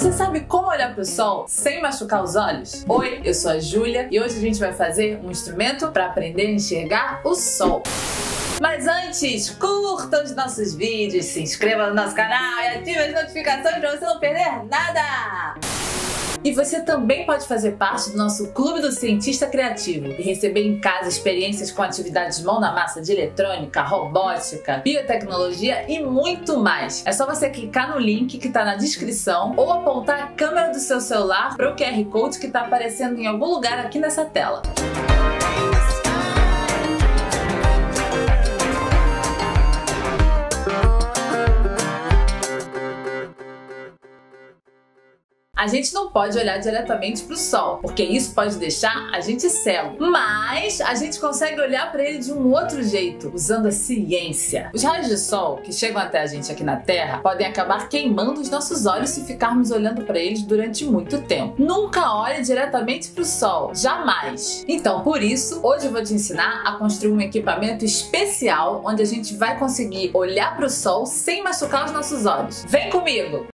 Você sabe como olhar pro sol sem machucar os olhos? Oi, eu sou a Júlia e hoje a gente vai fazer um instrumento para aprender a enxergar o sol. Mas antes, curta os nossos vídeos, se inscreva no nosso canal e ative as notificações para você não perder nada! E você também pode fazer parte do nosso Clube do Cientista Criativo e receber em casa experiências com atividades mão na massa de eletrônica, robótica, biotecnologia e muito mais. É só você clicar no link que está na descrição ou apontar a câmera do seu celular para o QR Code que está aparecendo em algum lugar aqui nessa tela. A gente não pode olhar diretamente para o sol, porque isso pode deixar a gente cego. Mas a gente consegue olhar para ele de um outro jeito, usando a ciência. Os raios de sol que chegam até a gente aqui na Terra podem acabar queimando os nossos olhos se ficarmos olhando para eles durante muito tempo. Nunca olhe diretamente para o sol, jamais. Então, por isso, hoje eu vou te ensinar a construir um equipamento especial onde a gente vai conseguir olhar para o sol sem machucar os nossos olhos. Vem comigo!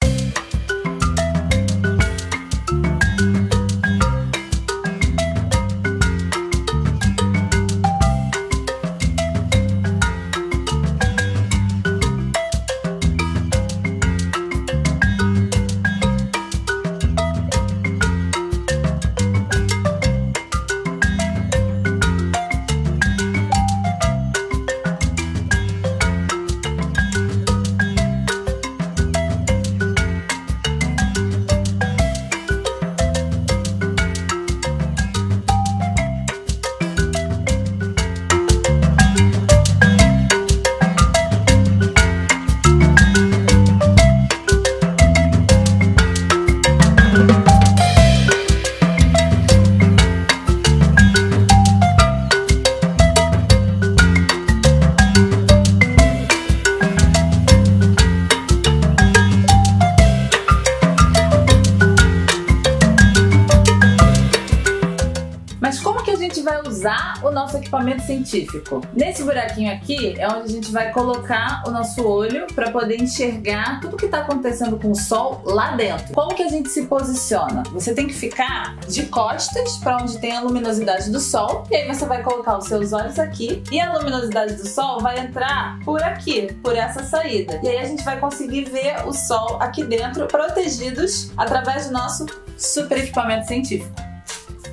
O nosso equipamento científico. Nesse buraquinho aqui é onde a gente vai colocar o nosso olho para poder enxergar tudo que está acontecendo com o sol lá dentro. Como que a gente se posiciona? Você tem que ficar de costas para onde tem a luminosidade do sol e aí você vai colocar os seus olhos aqui e a luminosidade do sol vai entrar por aqui, por essa saída. E aí a gente vai conseguir ver o sol aqui dentro, protegidos através do nosso super equipamento científico.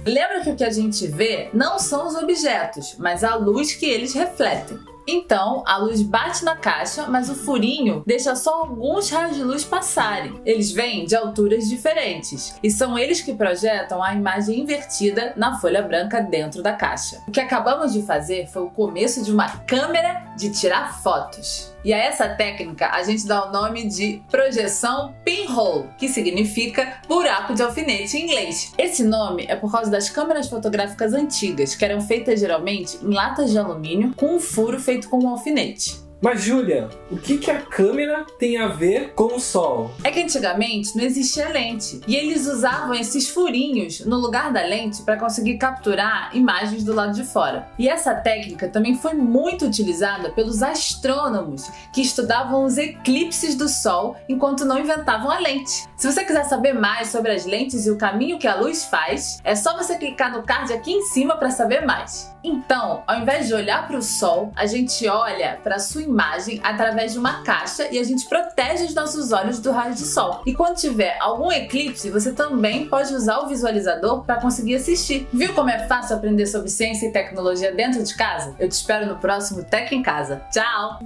Lembra que o que a gente vê não são os objetos, mas a luz que eles refletem. Então, a luz bate na caixa, mas o furinho deixa só alguns raios de luz passarem. Eles vêm de alturas diferentes e são eles que projetam a imagem invertida na folha branca dentro da caixa. O que acabamos de fazer foi o começo de uma câmera de tirar fotos. E a essa técnica a gente dá o nome de projeção pinhole, que significa buraco de alfinete em inglês. Esse nome é por causa das câmeras fotográficas antigas, que eram feitas geralmente em latas de alumínio com um furo feito com um alfinete. Mas, Júlia, o que a câmera tem a ver com o sol? É que antigamente não existia lente e eles usavam esses furinhos no lugar da lente para conseguir capturar imagens do lado de fora. E essa técnica também foi muito utilizada pelos astrônomos que estudavam os eclipses do sol enquanto não inventavam a lente. Se você quiser saber mais sobre as lentes e o caminho que a luz faz, é só você clicar no card aqui em cima para saber mais. Então, ao invés de olhar para o sol, a gente olha para a sua imagem através de uma caixa e a gente protege os nossos olhos do raio de sol. E quando tiver algum eclipse, você também pode usar o visualizador para conseguir assistir. Viu como é fácil aprender sobre ciência e tecnologia dentro de casa? Eu te espero no próximo Tec em Casa. Tchau!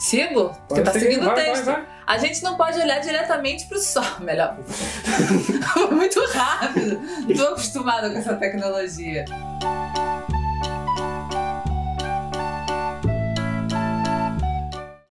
Sigo? Você tá seguindo o texto. Vai. A gente não pode olhar diretamente pro sol, melhor. Muito rápido. Tô acostumada com essa tecnologia.